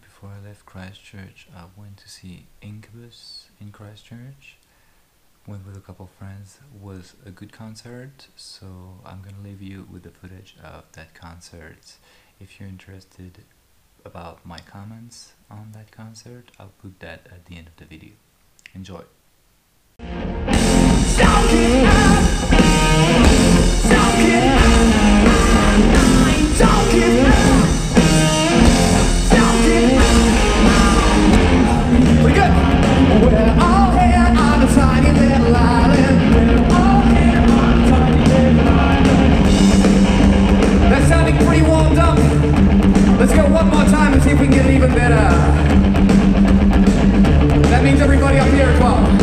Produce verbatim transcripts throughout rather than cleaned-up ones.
Before I left Christchurch, I went to see Incubus in Christchurch. Went with a couple of friends. Was a good concert, so I'm gonna leave you with the footage of that concert. If you're interested about my comments on that concert, I'll put that at the end of the video. Enjoy! Better. That means everybody up here as well.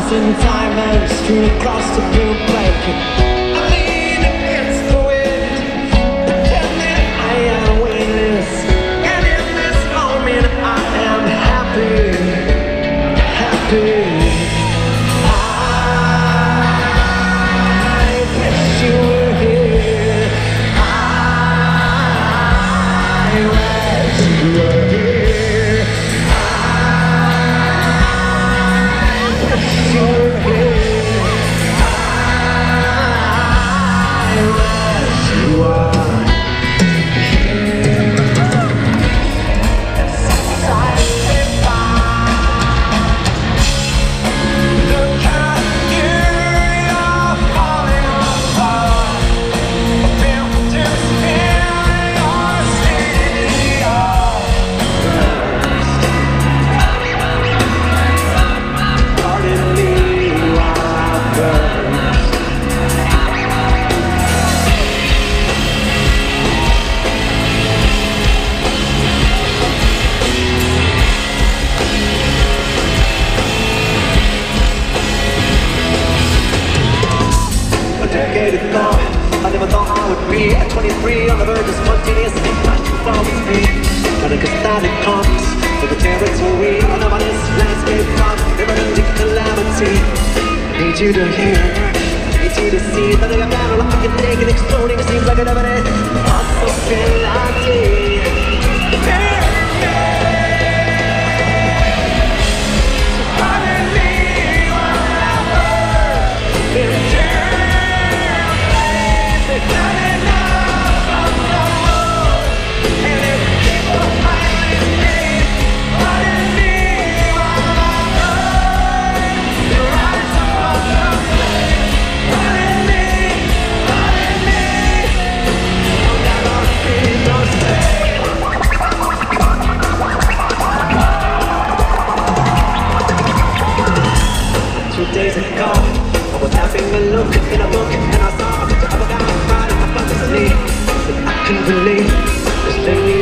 lost in time and strewn across the blue blanket. I lean against the wind, pretending I am winless. And in this moment I am happy, happy. I wish you were here. I wish you were here. twenty-three on the verge of spontaneous impact, you always be but it static comes with the territory on of this landscape from imminent calamity. I need you to hear, I need you to see that I am battle like a naked exploding. It seems like an evident possibility. Days ago, I was having a look in a book and I saw a picture of a guy right in my fantasy that I couldn't believe was lately.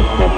Tonight.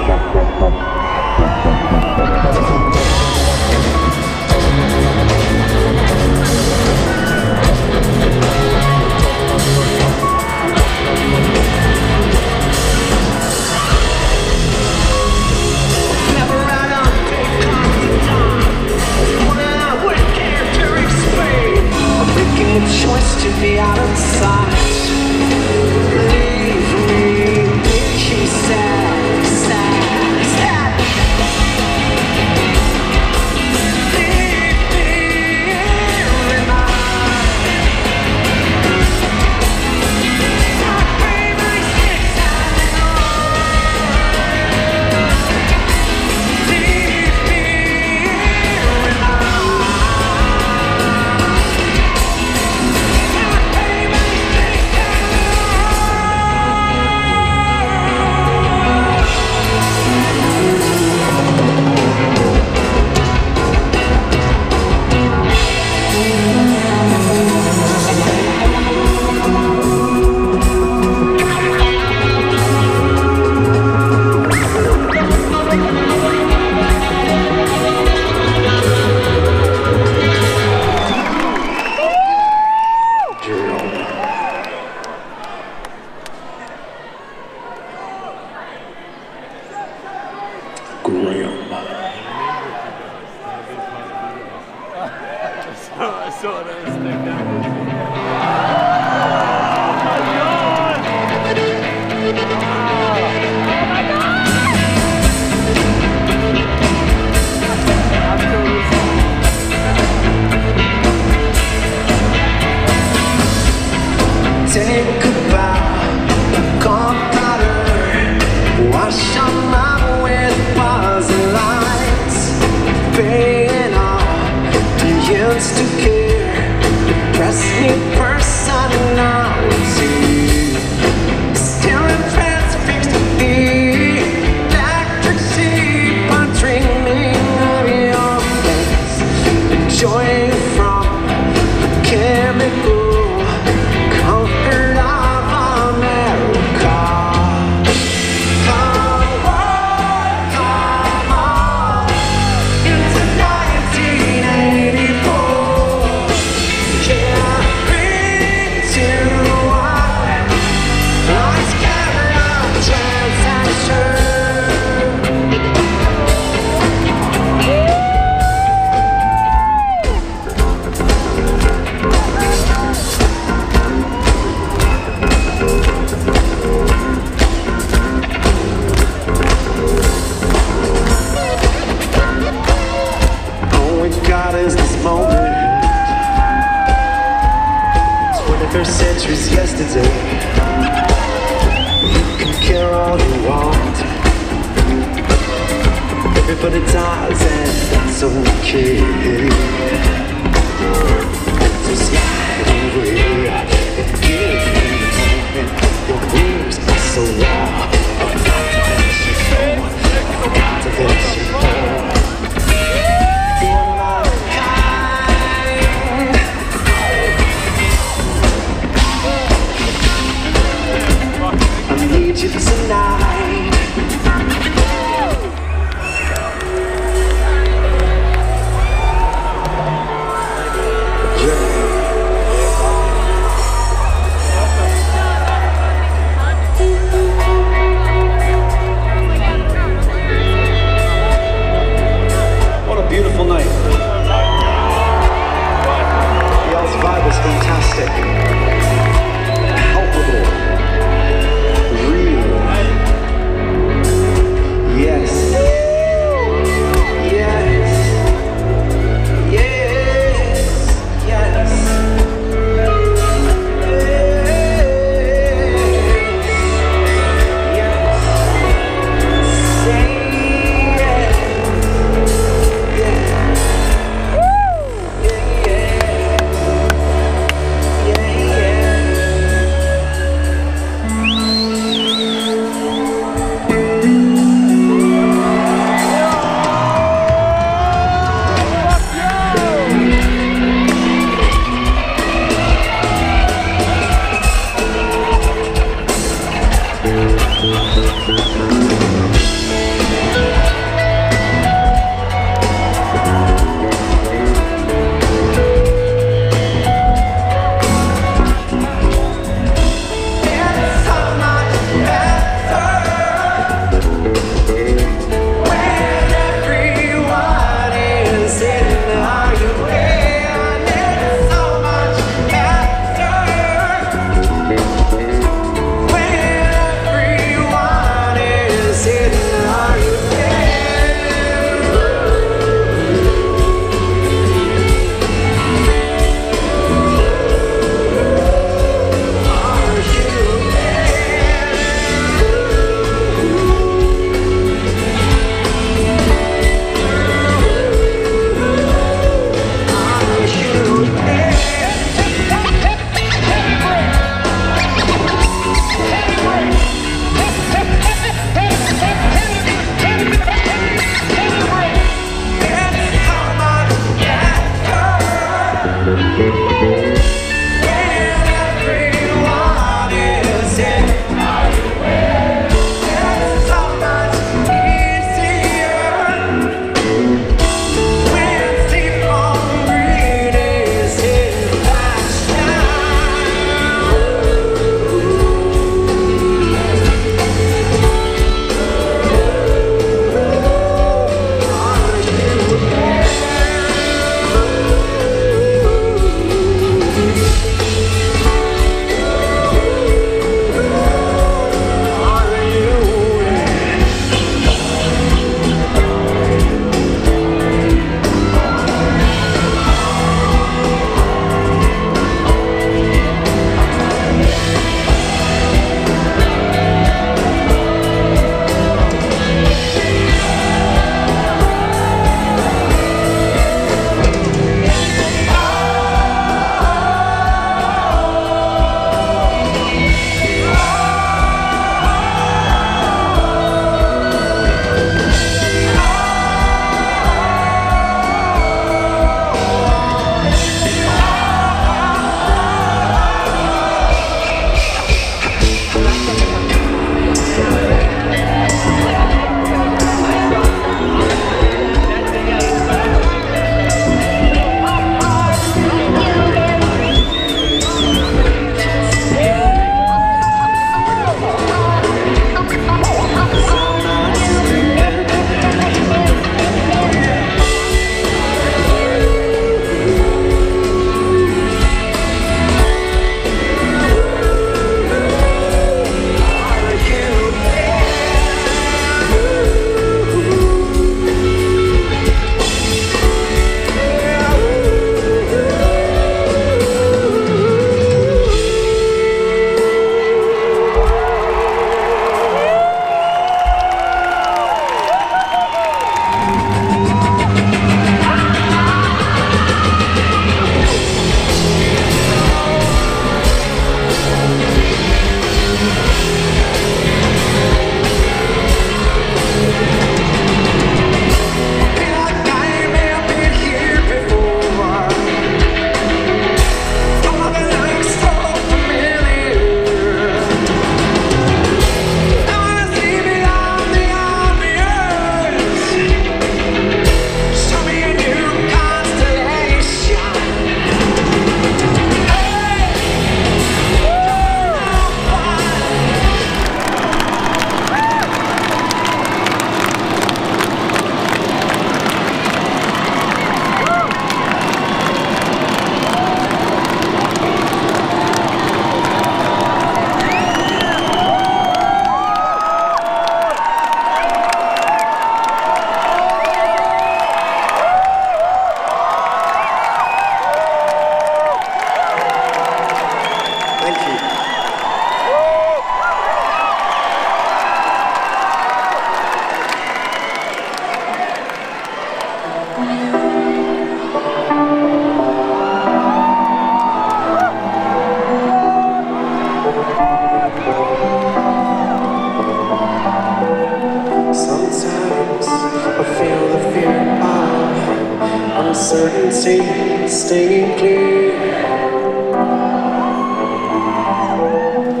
uncertainty, staying clear.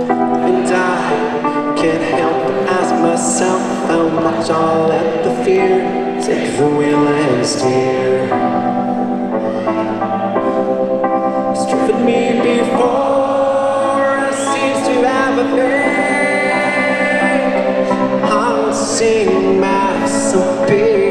And I can't help but ask myself how much I'll let the fear take the wheel and steer. Stripping me before it seems to have a thing. I'll sing my superior.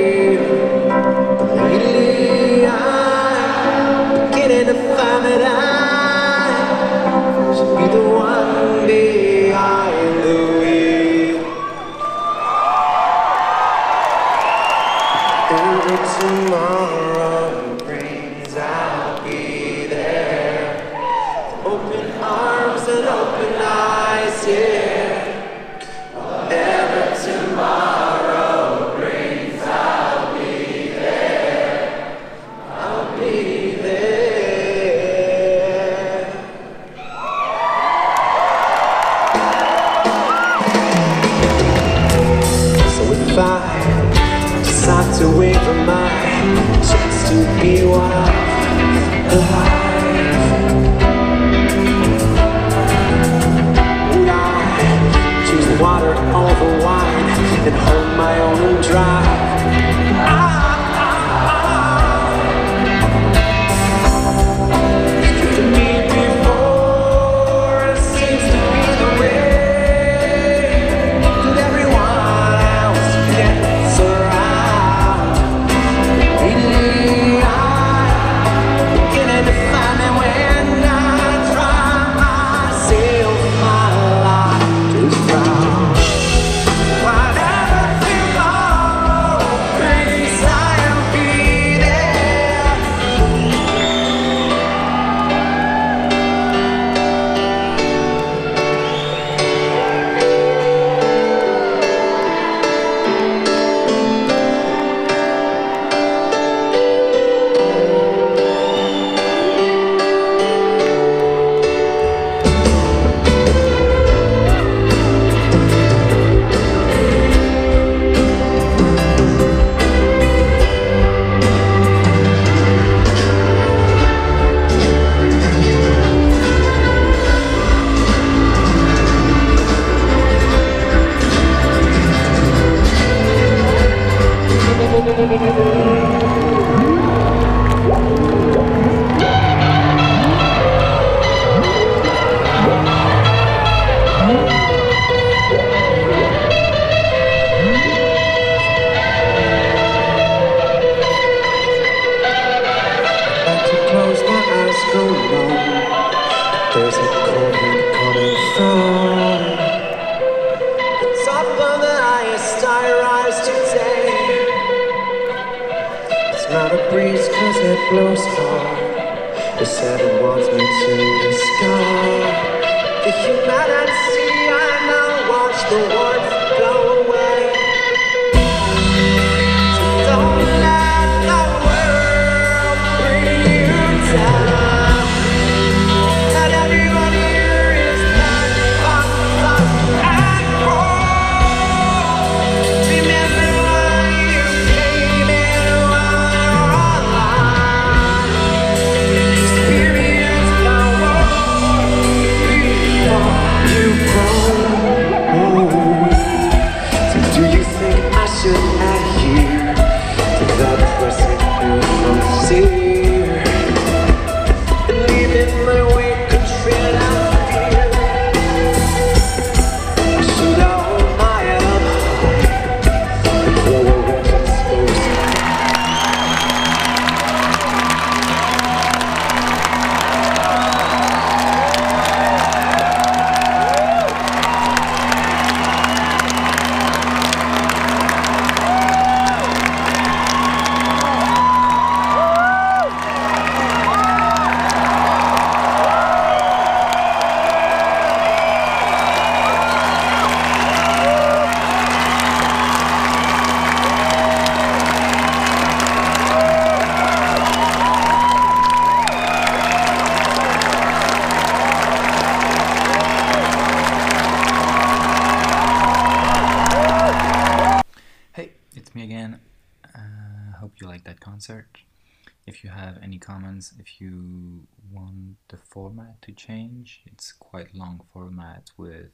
if you have any comments, if you want the format to change, it's quite long format with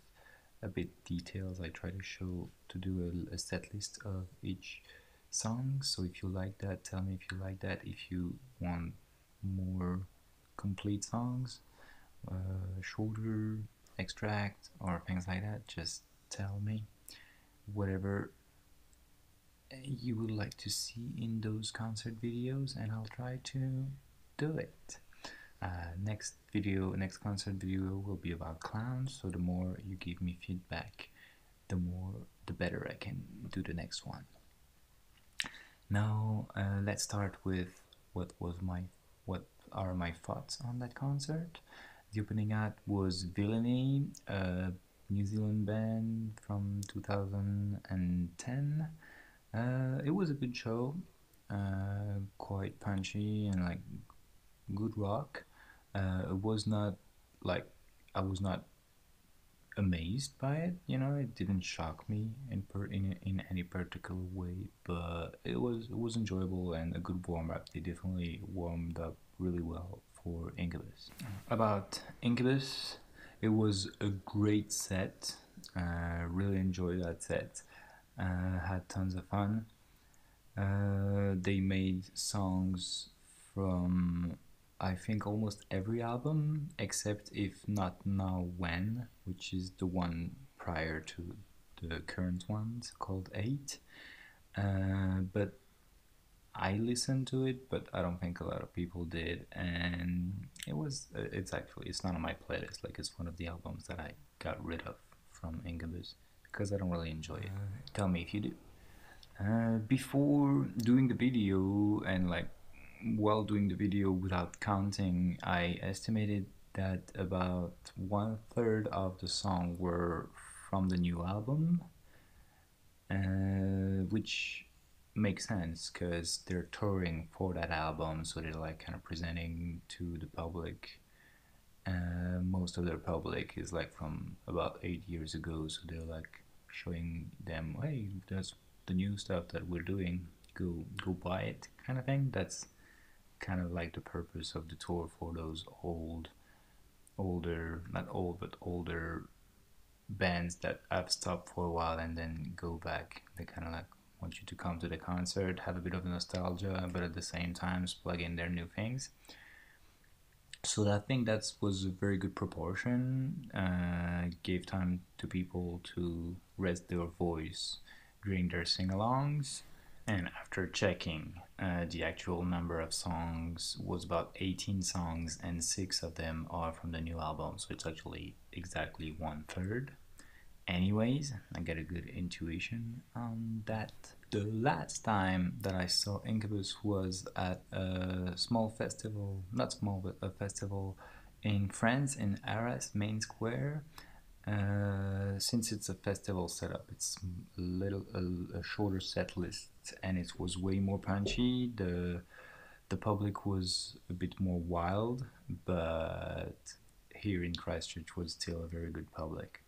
a bit details. I try to show to do a, a set list of each song. So if you like that, tell me if you like that. If you want more complete songs, uh, shorter extract or things like that, just tell me whatever you would like to see in those concert videos, and I'll try to do it. Uh, next video, next concert video will be about Clowns, so the more you give me feedback, the more, the better I can do the next one. Now uh, let's start with what was my, what are my thoughts on that concert. The opening act was Villainy, a New Zealand band from two thousand ten. Uh, it was a good show, uh, quite punchy and like good rock. Uh, it was not like, I was not amazed by it, you know, it didn't shock me in per in, in any particular way, but it was it was enjoyable and a good warm-up. They definitely warmed up really well for Incubus. About Incubus, it was a great set. I uh, really enjoyed that set. Uh, had tons of fun. Uh, they made songs from I think almost every album except If Not Now When, which is the one prior to the current ones called Eight. Uh, but I listened to it, but I don't think a lot of people did, and it was it's actually it's not on my playlist. Like, it's one of the albums that I got rid of from Incubus because I don't really enjoy it. Uh, Tell me if you do. Uh, before doing the video and like while doing the video without counting, I estimated that about one third of the song were from the new album, uh, which makes sense because they're touring for that album, so they're like kind of presenting to the public. Uh, most of their public is like from about eight years ago, so they're like showing them, hey, that's the new stuff that we're doing, go go buy it, kind of thing. That's kind of like the purpose of the tour for those old older not old but older bands that have stopped for a while and then go back. They kind of like want you to come to the concert, have a bit of nostalgia, but at the same time plug in their new things. So I think that was a very good proportion. Uh, gave time to people to rest their voice during their sing-alongs. And after checking, uh, the actual number of songs was about eighteen songs, and six of them are from the new album, so it's actually exactly one third. Anyways, I got a good intuition on that. The last time that I saw Incubus was at a small festival, not small, but a festival in France, in Arras, Main Square. Uh, since it's a festival setup, it's a little a, a shorter set list, and it was way more punchy. The the public was a bit more wild, but here in Christchurch was still a very good public.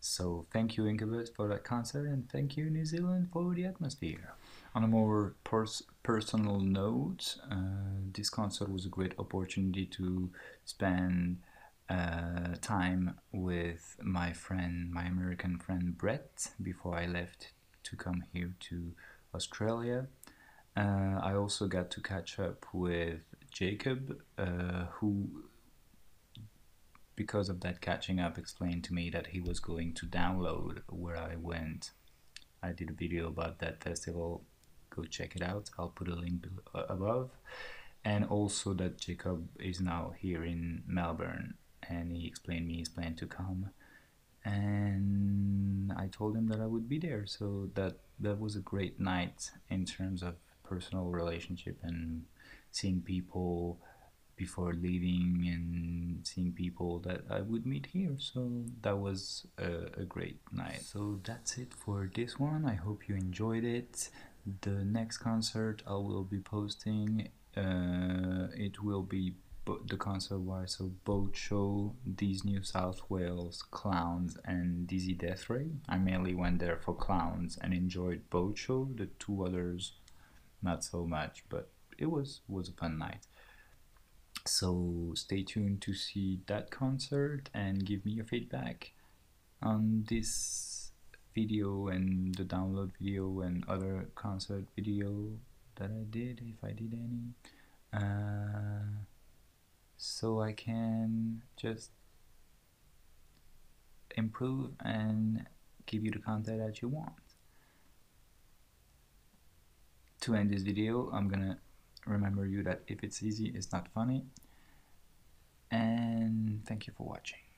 So thank you, Incubus, for that concert, and thank you, New Zealand, for the atmosphere. On a more pers personal note, uh, this concert was a great opportunity to spend Uh, time with my friend, my American friend Brett, before I left to come here to Australia. Uh, I also got to catch up with Jacob, uh, who, because of that catching up, explained to me that he was going to download where I went. I did a video about that festival, go check it out, I'll put a link below, above. And also that Jacob is now here in Melbourne, and he explained me his plan to come, and I told him that I would be there, so that that was a great night in terms of personal relationship and seeing people before leaving and seeing people that I would meet here. So that was a, a great night. So that's it for this one. I hope you enjoyed it. The next concert I will be posting, uh, it will be the concert-wise, so Boat Show, these New South Wales, Clowns, and Dizzy Death Ray. I mainly went there for Clowns and enjoyed Boat Show. The two others, not so much, but it was was a fun night. So stay tuned to see that concert and give me your feedback on this video and the download video and other concert video that I did, if I did any, uh, so I can just improve and give you the content that you want. To end this video, I'm gonna remember you that if it's easy, it's not funny. And thank you for watching.